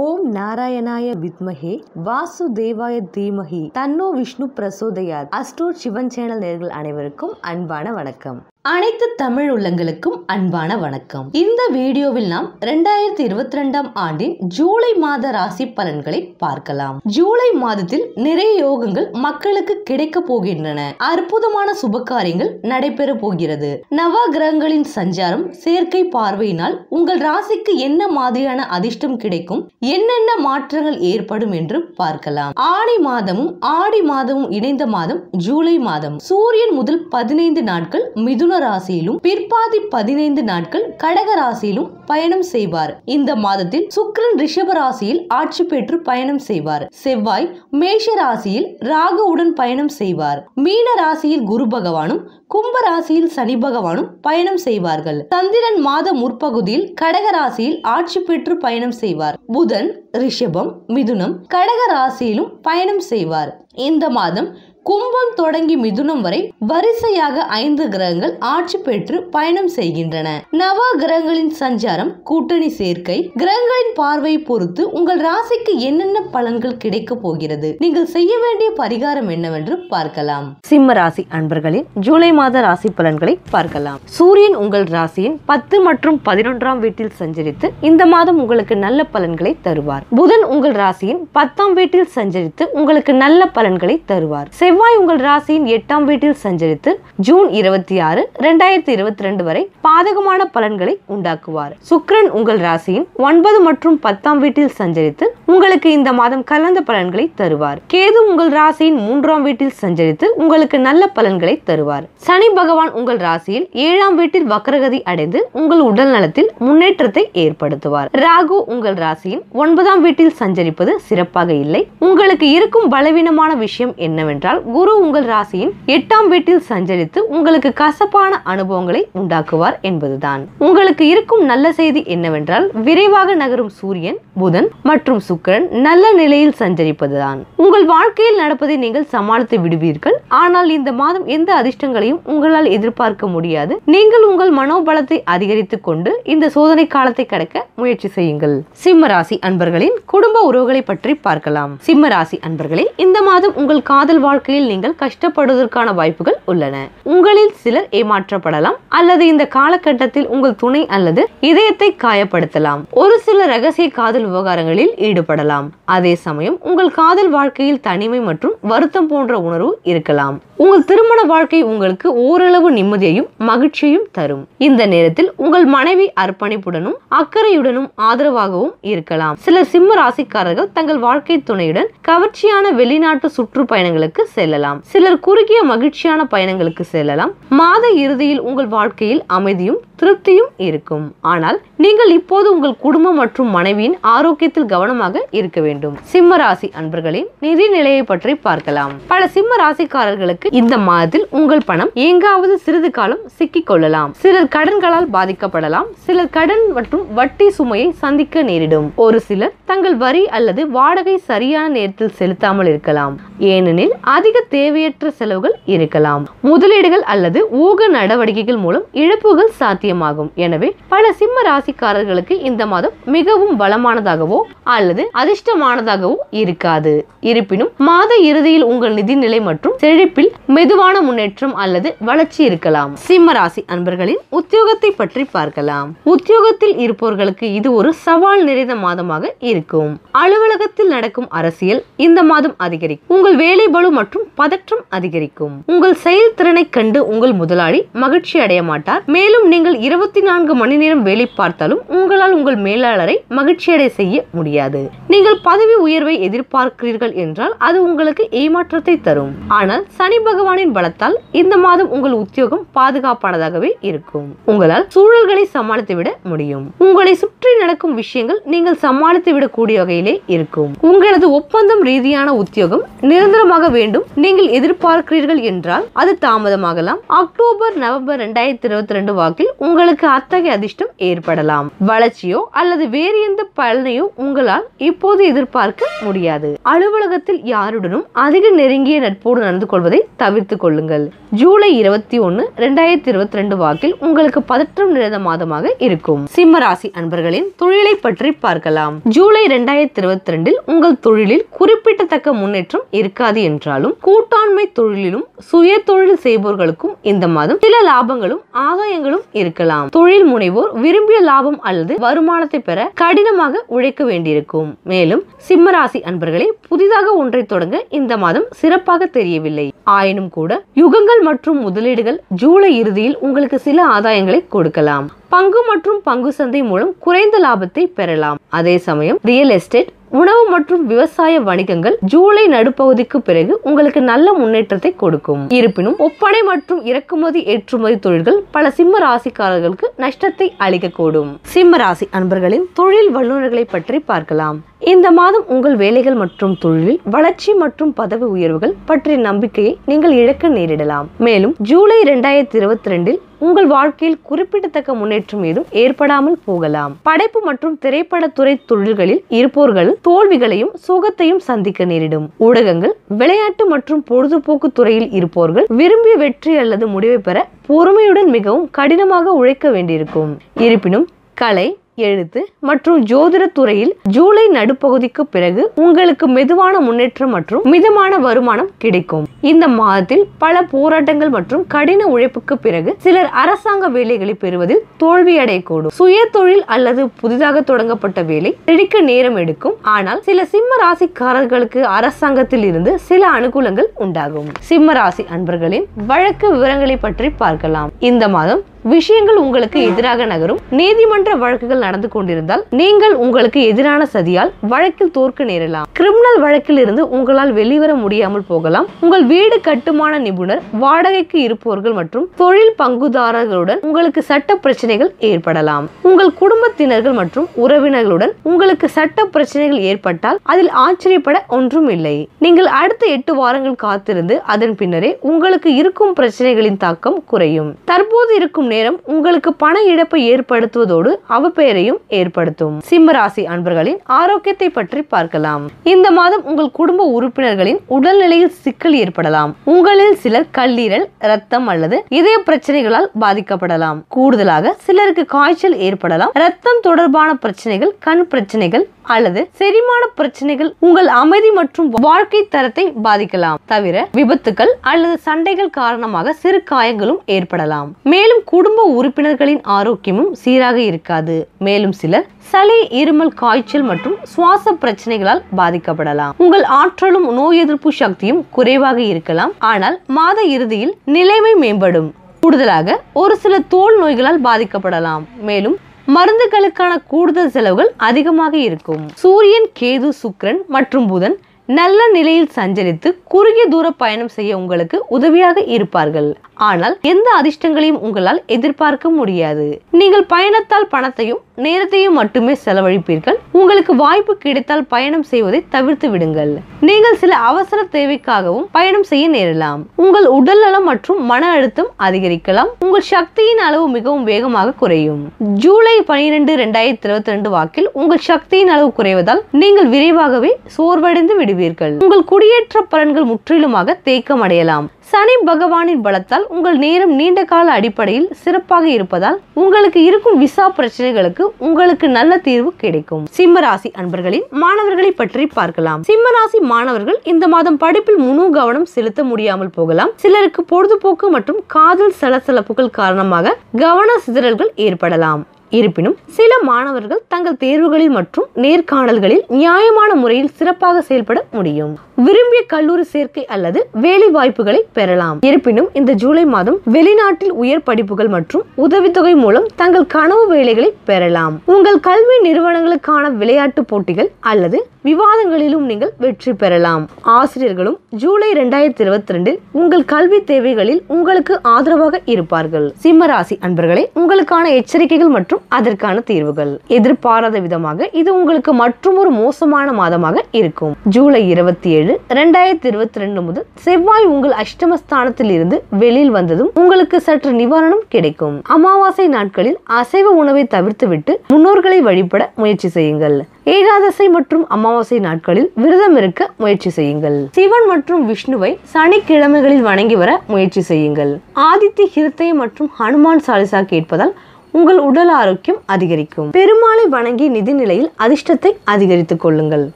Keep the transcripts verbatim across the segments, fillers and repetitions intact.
ಓಂ ನಾರಾಯಣಾಯ ವಿದ್ಮಹೆ ವಾಸುದೇವಾಯ ಧೀಮಹಿ தன்னோ விஷ்ணு பிரசோதயாத். அஸ்ட்ரோட் சிவன் சேனல் நேயர்கள் அனைவருக்கும் அன்பான வணக்கம். அனைத்து தமிழ் உள்ளங்களுக்கும் அன்பான வணக்கம். இந்த வீடியோவில் நாம் இரண்டாயிரத்தி இருபத்தி ரெண்டாம் ஆண்டின் ஜூலை மாத ராசி பலன்களை பார்க்கலாம். ஜூலை மாதத்தில் நிறைய யோகங்கள் மக்களுக்கு கிடைக்க போகின்றன. அற்புதமான சுப காரியங்கள் நடைபெற போகிறது. நவ கிரகங்களின் சஞ்சாரம் சேர்க்கை பார்வையினால் உங்கள் ராசிக்கு என்ன மாதிரியான அதிர்ஷ்டம் கிடைக்கும், என்னென்ன மாற்றங்கள் ஏற்படும் என்று பார்க்கலாம். ஆணி மாதமும் ஆடி மாதமும் இணைந்த மாதம் ஜூலை மாதம். சூரியன் முதல் பதினைந்து நாட்கள் மிதுன ராசியிலும் பிற்பாதி பதினைந்து நாட்கள் கடக ராசியிலும் பயணம் செய்வார். இந்த மாதத்தில் சுக்கிரன் ரிஷப ராசியில் ஆட்சி பெற்று பயணம் செய்வார். செவ்வாய் மேஷ ராசியில் ராகுவுடன் பயணம் செய்வார். மீன ராசியில் குரு பகவானும் கும்ப ராசியில் சனி பகவானும் பயணம் செய்வார்கள். சந்திரன் மாத முற்பகுதியில் கடக ராசியில் ஆட்சி பெற்று பயணம் செய்வார். புதன் ரிஷபம் மிதுனம் கடக ராசியிலும் பயணம் செய்வார். இந்த மாதம் கும்பம் தொடங்கி மிதுனம் வரை வரிசையாக ஐந்து கிரகங்கள் ஆட்சி பெற்று பயணம் செய்கின்றன. நவ கிரகங்களின் சஞ்சாரம் கூட்டணி சேர்க்கை கிரகங்களின் பார்வையை பொறுத்து உங்கள் ராசிக்கு என்னென்ன பலன்கள் கிடைக்க போகிறது, நீங்கள் செய்ய வேண்டிய பரிகாரம் என்னவென்று பார்க்கலாம். சிம்ம ராசி அன்பர்களின் ஜூலை மாத ராசி பலன்களை பார்க்கலாம். சூரியன் உங்கள் ராசியின் பத்து மற்றும் பதினொன்றாம் வீட்டில் சஞ்சரித்து இந்த மாதம் உங்களுக்கு நல்ல பலன்களை தருவார். புதன் உங்கள் ராசியின் பத்தாம் வீட்டில் சஞ்சரித்து உங்களுக்கு நல்ல பலன்களை தருவார். செவ்வாய் உங்கள் ராசியின் எட்டாம் வீட்டில் சஞ்சரித்து ஜூன் இருபத்தி ஆறு இரண்டாயிரத்தி இருபத்தி ரெண்டு வரை பாதகமான பலன்களை உண்டாக்குவார். சுக்கிரன் உங்கள் ராசியின் ஒன்பது மற்றும் பத்தாம் வீட்டில் சஞ்சரித்து உங்களுக்கு இந்த மாதம் கலந்த பலன்களை தருவார். கேது உங்கள் ராசியின் மூன்றாம் வீட்டில் சஞ்சரித்து உங்களுக்கு நல்ல பலன்களை தருவார். சனி பகவான் உங்கள் ராசியில் ஏழாம் வீட்டில் வக்ரகதி அடைந்து உங்கள் உடல் நலத்தில் முன்னேற்றத்தை ஏற்படுத்துவார். ராகு உங்கள் ராசியின் ஒன்பதாம் வீட்டில் சஞ்சரிப்பது சிறப்பாக இல்லை. உங்களுக்கு இருக்கும் பலவீனமான விஷயம் என்னவென்றால் குரு உங்கள் ராசியின் எட்டாம் வீட்டில் சஞ்சரித்து உங்களுக்கு கசப்பான அனுபவங்களை உண்டாக்குவார் என்பதுதான். உங்களுக்கு இருக்கும் நல்ல செய்தி என்னவென்றால் விரைவாக நகரும் சூரியன் புதன் மற்றும் சுக்கிரன் நல்ல நிலையில் சஞ்சரிப்பதுதான். உங்கள் வாழ்க்கையில் நடப்பதை நீங்கள் சமாளித்து விடுவீர்கள். ஆனால் இந்த மாதம் எந்த அதிர்ஷ்டங்களையும் உங்களால் எதிர்பார்க்க முடியாது. நீங்கள் உங்கள் மனோபலத்தை அதிகரித்துக் கொண்டு இந்த சோதனை காலத்தை கடக்க முயற்சி செய்யுங்கள். சிம்ம ராசி அன்பர்களின் குடும்ப உறவுகளை பற்றி பார்க்கலாம். சிம்ம ராசி அன்பர்களே, இந்த மாதம் உங்கள் காதல் வாழ்க்கையில் நீங்கள் கஷ்டப்படுவதற்கான வாய்ப்புகள் உள்ளன. உங்களில் சிலர் ஏமாற்றப்படலாம் அல்லது இந்த காலகட்டத்தில் உங்கள் துணை அல்லது இதயத்தை காயப்படுத்தலாம். ஒரு சில ரகசிய காதல் விவகாரங்களில் ஈடுபட படலாம். அதே சமயம் உங்கள் காதல் வாழ்க்கையில் தனிமை மற்றும் வருத்தம் போன்ற உணர்வு இருக்கலாம். உங்கள் திருமண வாழ்க்கை உங்களுக்கு ஓரளவு நிம்மதியையும் மகிழ்ச்சியையும் தரும். இந்த நேரத்தில் உங்கள் மனைவி அர்ப்பணிப்புடனும் அக்கறையுடனும் ஆதரவாகவும் இருக்கலாம். சில சிம்ம ராசிக்காரர்கள் தங்கள் வாழ்க்கை துணையுடன் கவர்ச்சியான வெளிநாட்டு சுற்றுப்பயணங்களுக்கு செல்லலாம். சிலர் குறுகிய மகிழ்ச்சியான பயணங்களுக்கு செல்லலாம். மாத இறுதியில் உங்கள் வாழ்க்கையில் அமைதியும் திருப்தியும் இருக்கும். ஆனால் நீங்கள் இப்போது உங்கள் குடும்பம் மற்றும் மனைவியின் ஆரோக்கியத்தில் கவனமாக இருக்க வேண்டும். சிம்ம ராசி அன்பர்களின் நிதி நிலையை பற்றி பார்க்கலாம். பல சிம்ம ராசிக்காரர்களுக்கு இந்த மாதத்தில் உங்கள் பணம் எங்காவது சிறிது காலம் சிக்கிக் கொள்ளலாம். சிலர் கடன்களால் பாதிக்கப்படலாம். சிலர் கடன் மற்றும் வட்டி சுமையை சந்திக்க நேரிடும். ஒரு சிலர் தங்கள் வரி அல்லது வாடகை சரியான நேரத்தில் செலுத்தாமல் இருக்கலாம். ஏனெனில் அதிக தேவையற்ற செலவுகள் இருக்கலாம். முதலீடுகள் அல்லது ஊக நடவடிக்கைகள் மூலம் இழப்புகள் சாத்தியமாகும். எனவே பல சிம்ம ராசிக்காரர்களுக்கு இந்த மாதம் மிகவும் பலமானதாகவோ அல்லது அதிர்ஷ்டமானதாகவோ இருக்காது. இருப்பினும் மாத இறுதியில் உங்கள் நிதி நிலை மற்றும் செழிப்பில் மெதுவான முன்னேற்றம் அல்லது வளர்ச்சி இருக்கலாம். சிம்ம ராசி அன்பர்களின் உத்தியோகத்தை பற்றி பார்க்கலாம். உத்தியோகத்தில் இருப்பவர்களுக்கு இது ஒரு சவால் நிறைந்த மாதமாக இருக்கும். அலுவலகத்தில் நடக்கும் அரசியல் இந்த மாதம் அதிகரிக்கும். உங்கள் வேலை பளு மற்றும் பதற்றம் அதிகரிக்கும். உங்கள் செயல் திறனை கண்டு உங்கள் முதலாளி மகிழ்ச்சி அடைய மாட்டார். மேலும் நீங்கள் இருபத்தி நான்கு மணி நேரம் வேலை பார்த்தாலும் உங்களால் உங்கள் மேலாளரை மகிழ்ச்சி அடைய செய்ய முடியாது. நீங்கள் பதவி உயர்வை எதிர்பார்க்கிறீர்கள் என்றால் அது உங்களுக்கு ஏமாற்றத்தை தரும். ஆனால் சனி பகவானின் பலத்தால் இந்த மாதம் உங்கள் உத்தியோகம் பாதுகாப்பானதாகவே இருக்கும். உங்களால் சூழல்களை சமாளித்து விட முடியும். உங்களை சுற்றி நடக்கும் விஷயங்கள் நீங்கள் சமாளித்து விடக்கூடிய வகையிலே இருக்கும். உங்களது ஒப்பந்தம் ரீதியான உத்தியோகம் நிர நிரந்தரமாக வேண்டும் நீங்கள் எதிர்பார்க்கிறீர்கள் என்றால் அது தாமதமாகலாம். அக்டோபர் நவம்பர் இரண்டாயிரத்தி இருபத்தி ரெண்டு வாக்கில் உங்களுக்கு அத்தகைய அதிர்ஷ்டம் ஏற்படலாம். வளர்ச்சியோ அல்லது வேறு எந்த பலனையோ உங்களால் இப்போது எதிர்பார்க்க முடியாது. அலுவலகத்தில் யாருடனும் அதிக நெருங்கிய நட்போடு நடந்து கொள்வதை தவிர்த்துக் கொள்ளுங்கள். ஜூலை இருபத்தி ஒன்னு இரண்டாயிரத்தி இருபத்தி ரெண்டு வாக்கில் உங்களுக்கு பதற்றம் நிறைந்த மாதமாக இருக்கும். சிம்மராசி அன்பர்களின் தொழிலை பற்றி பார்க்கலாம். ஜூலை இரண்டாயிரத்தி இருபத்தி ரெண்டில் உங்கள் தொழிலில் குறிப்பிடத்தக்க முன்னேற்றம் இருக்காது என்றாலும் கூட்டாண்மை தொழிலிலும் சுய தொழில் செய்பவர்களுக்கும் இந்த மாதம் சில லாபங்களும் ஆதாயங்களும் இருக்கலாம். தொழில் முனைவோர் விரும்பிய லாபம் அல்லது வருமானத்தை பெற கடினமாக உழைக்க வேண்டியிருக்கும். மேலும் சிம்மராசி அன்பர்களே, புதிதாக ஒன்றை தொடங்க இந்த மாதம் சிறப்பாக தெரியவில்லை. ஆயினும் கூட யுகங்கள் மற்றும் முதலீடுகள் ஜூலை இறுதியில் உங்களுக்கு சில ஆதாயங்களை கொடுக்கலாம். பங்கு மற்றும் பங்கு சந்தை மூலம் குறைந்த லாபத்தை பெறலாம். அதே சமயம் ரியல் எஸ்டேட், உணவு மற்றும் விவசாய வணிகங்கள் ஜூலை நடுப்பகுதிக்கு பிறகு உங்களுக்கு நல்ல முன்னேற்றத்தை கொடுக்கும். இருப்பினும் ஒப்படை மற்றும் இறக்குமதி ஏற்றுமதி தொழில்கள் பல சிம்ம ராசிக்காரர்களுக்கு நஷ்டத்தை அளிக்கக்கூடும். சிம்ம ராசி அன்பர்களின் தொழில் வல்லுநர்களை பற்றி பார்க்கலாம். இந்த மாதம் உங்கள் வேலைகள் மற்றும் தொழிலில் வளர்ச்சி மற்றும் பதவி உயர்வுகள் பற்றிய நம்பிக்கையை நீங்கள் இழக்க நேரிடலாம். மேலும் ஜூலை இரண்டாயிரத்தி இருபத்தி ரெண்டில் உங்கள் வாழ்க்கையில் குறிப்பிடத்தக்க முன்னேற்றம் ஏதும் ஏற்படாமல் போகலாம். படைப்பு மற்றும் திரைப்படத்துறை தொழில்களில் இருப்போர்கள் தோல்விகளையும் சோகத்தையும் சந்திக்க நேரிடும். ஊடகங்கள், விளையாட்டு மற்றும் பொழுதுபோக்கு துறையில் இருப்போர்கள் விரும்பிய வெற்றி அல்லது முடிவை பெற பொறுமையுடன் மிகவும் கடினமாக உழைக்க வேண்டியிருக்கும். இருப்பினும் கலை, எழுத்து மற்றும் ஜோதிட துறையில் ஜூலை நடுப்பகுதிக்கு பிறகு உங்களுக்கு மெதுவான முன்னேற்றம் மற்றும் மிதமான வருமானம் கிடைக்கும். இந்த மாதத்தில் பல போராட்டங்கள் மற்றும் கடின உழைப்புக்கு பிறகு சிலர் அரசாங்க வேலைகளை பெறுவதில் தோல்வியடையக்கூடும். சுய தொழில் அல்லது புதிதாக தொடங்கப்பட்ட வேலை கிடைக்க நேரம் எடுக்கும். ஆனால் சில சிம்ம ராசிக்காரர்களுக்கு அரசாங்கத்தில் இருந்து சில அனுகூலங்கள் உண்டாகும். சிம்ம ராசி அன்பர்களின் வழக்கு விவரங்களை பற்றி பார்க்கலாம். இந்த மாதம் விஷயங்கள் உங்களுக்கு எதிராக நகரும். நீதிமன்ற வழக்குகள் நடந்து கொண்டிருந்தால் நீங்கள் உங்களுக்கு எதிரான சதியால் வழக்கில் தோற்க நேரலாம். கிரிமினல் வழக்கில் இருந்து உங்களால் வெளிவர முடியாமல் போகலாம். உங்கள் வீடு கட்டுமான நிபுணர், வாடகைக்கு இருப்பவர்கள் மற்றும் தொழில் பங்குதாரர்களுடன் உங்களுக்கு சட்ட பிரச்சனைகள் ஏற்படலாம். உங்கள் குடும்பத்தினர்கள் மற்றும் உறவினர்களுடன் உங்களுக்கு சட்ட பிரச்சனைகள் ஏற்பட்டால் அதில் ஆச்சரியப்பட ஒன்றும் இல்லை. நீங்கள் அடுத்த எட்டு வாரங்கள் காத்திருந்து அதன் பின்னரே உங்களுக்கு இருக்கும் பிரச்சனைகளின் தாக்கம் குறையும். தற்போது இருக்கும் நேரம் உங்களுக்கு பண இழப்பை ஏற்படுத்துவதோடு அவப்பெயரையும் ஏற்படுத்தும். சிம்மராசி அன்பர்களின் ஆரோக்கியத்தை பற்றி பார்க்கலாம். இந்த மாதம் உங்கள் குடும்ப உறுப்பினர்களின் உடல்நிலையில் சிக்கல் ஏற்படலாம். உங்களில் சிலர் கல்லீரல், ரத்தம் அல்லது இதய பிரச்சனைகளால் பாதிக்கப்படலாம். கூடுதலாக சிலருக்கு காய்ச்சல் ஏற்படலாம். ரத்தம் தொடர்பான பிரச்சனைகள், கண் பிரச்சனைகள் அல்லது செரிமான பிரச்சனைகள் உங்கள் அமைதி மற்றும் வாழ்க்கை தரத்தை பாதிக்கலாம். தவிர விபத்துகள் அல்லது சண்டைகள் காரணமாக சிறு காயங்களும் ஏற்படலாம். மேலும் குடும்ப உறுப்பினர்களின் ஆரோக்கியமும் சீராக இருக்காது. மேலும் சிலர் சளி, இருமல், காய்ச்சல் மற்றும் சுவாச பிரச்சனைகளால் பாதிக்கப்படலாம். உங்கள் ஆற்றலும் நோய் எதிர்ப்பு சக்தியும் குறைவாக இருக்கலாம். ஆனால் மாத இறுதியில் நிலைமை மேம்படும். கூடுதலாக ஒரு சில தோல் நோய்களால் பாதிக்கப்படலாம். மேலும் மருந்துகளுக்கான கூடுதல் செலவுகள் அதிகமாக இருக்கும். சூரியன், கேது, சுக்கிரன் மற்றும் புதன் நல்ல நிலையில் சஞ்சரித்து குறுகிய தூர பயணம் செய்ய உங்களுக்கு உதவியாக இருப்பார்கள். ஆனால் எந்த அதிர்ஷ்டங்களையும் உங்களால் எதிர்பார்க்க முடியாது. நீங்கள் பயணத்தால் பணத்தையும் நேரத்தையும் மட்டுமே செலவழிப்பீர்கள். உங்களுக்கு வாய்ப்பு கிடைத்தால் பயணம் செய்வதை தவிர்த்து விடுங்கள். நீங்கள் சில அவசர தேவைக்காகவும் பயணம் செய்ய நேரலாம். உங்கள் உடல் நலம் மற்றும் மன அழுத்தம் அதிகரிக்கலாம். உங்கள் சக்தியின் அளவு மிகவும் வேகமாக குறையும். ஜூலை பனிரெண்டு இரண்டாயிரத்தி இருபத்தி ரெண்டு வாக்கில் உங்கள் சக்தியின் அளவு குறைவதால் நீங்கள் விரைவாகவே சோர்வடைந்து விடுவீர்கள். உங்கள் குடியேற்ற பலன்கள் முற்றிலுமாக தேக்கம் அடையலாம். சனி பகவானின் பலத்தால் உங்கள் நேரம் நீண்ட கால அடிப்படையில் சிறப்பாக இருப்பதால் உங்களுக்கு இருக்கும் விசா பிரச்சனைகளுக்கு உங்களுக்கு நல்ல தீர்வு கிடைக்கும். சிம்மராசி அன்பர்களின் மாணவர்களை பற்றி பார்க்கலாம். சிம்மராசி மாணவர்கள் இந்த மாதம் படிப்பில் முழு கவனம் செலுத்த முடியாமல் போகலாம். சிலருக்கு பொழுதுபோக்கு மற்றும் காதல் சலசலப்புகள் காரணமாக கவன சிதறல்கள் ஏற்படலாம். இருப்பினும் சில மாணவர்கள் தங்கள் தேர்வுகளில் மற்றும் நேர்காணல்களில் நியாயமான முறையில் சிறப்பாக செயல்பட முடியும். விரும்பிய கல்லூரி சேர்க்கை அல்லது வேலை வாய்ப்புகளை பெறலாம். இருப்பினும் இந்த ஜூலை மாதம் வெளிநாட்டில் உயர் படிப்புகள் மற்றும் உதவித்தொகை மூலம் தங்கள் கனவு வேலைகளை பெறலாம். உங்கள் கல்வி நிறுவனங்களுக்கான விளையாட்டு போட்டிகள் அல்லது விவாதங்களிலும் நீங்கள் வெற்றி பெறலாம். ஆசிரியர்களும் ஜூலை இரண்டாயிரத்தி இருபத்தி ரெண்டில் உங்கள் கல்வி தேவைகளில் உங்களுக்கு ஆதரவாக இருப்பார்கள். சிம்மராசி அன்பர்களே, உங்களுக்கான எச்சரிக்கைகள் மற்றும் அதற்கான தீர்வுகள். எதிர்பாராத விதமாக இது உங்களுக்கு மற்றும் ஒரு மோசமான மாதமாக இருக்கும். ஜூலை இருபத்தி ஏழு இரண்டாயிரத்தி இருபத்தி ரெண்டு முதல் செவ்வாய் உங்கள் அஷ்டமஸ்தானத்தில் இருந்து வெளியில் வந்ததும் உங்களுக்கு சற்று நிவாரணம் கிடைக்கும். அமாவாசை நாட்களில் அசைவ உணவை தவிர்த்துவிட்டு முன்னோர்களை வழிபட முயற்சி செய்யுங்கள். ஏகாதசை மற்றும் அமாவாசை நாட்களில் விரதம் இருக்க முயற்சி செய்யுங்கள். சிவன் மற்றும் விஷ்ணுவை சனிக்கிழமைகளில் வணங்கி வர முயற்சி செய்யுங்கள். ஆதித்ய ஹிருதய மற்றும் ஹனுமான் சாலிசா கேட்பதால் உங்கள் உடல் ஆரோக்கியம் அதிகரிக்கும். பெருமாளை வணங்கி நிதி நிலையில் அதிர்ஷ்டத்தை அதிகரித்துக் கொள்ளுங்கள்.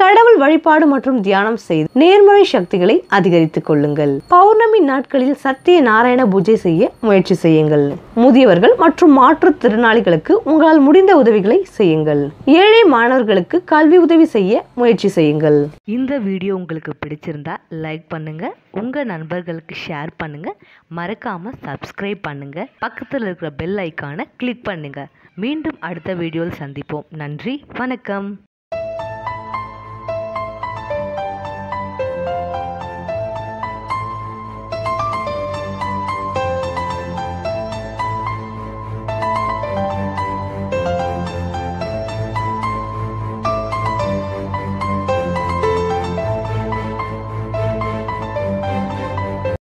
கடவுள் வழிபாடு மற்றும் தியானம் செய்து நேர்மறை சக்திகளை அதிகரித்துக் கொள்ளுங்கள். பௌர்ணமி நாட்களில் சத்திய நாராயண பூஜை செய்ய முயற்சி செய்யுங்கள். முதியவர்கள் மற்றும் மாற்றுத்திறனாளிகளுக்கு உங்களால் முடிந்த உதவிகளை செய்யுங்கள். ஏழை மாணவர்களுக்கு கல்வி உதவி செய்ய முயற்சி செய்யுங்கள். இந்த வீடியோ உங்களுக்கு பிடிச்சிருந்தா லைக் பண்ணுங்க, உங்க நண்பர்களுக்கு ஷேர் பண்ணுங்க, மறக்காம சப்ஸ்கிரைப் பண்ணுங்க, பக்கத்தில் இருக்கிற பெல் ஐக்கானை கிளிக் பண்ணுங்க. மீண்டும் அடுத்த வீடியோவில் சந்திப்போம். நன்றி, வணக்கம்.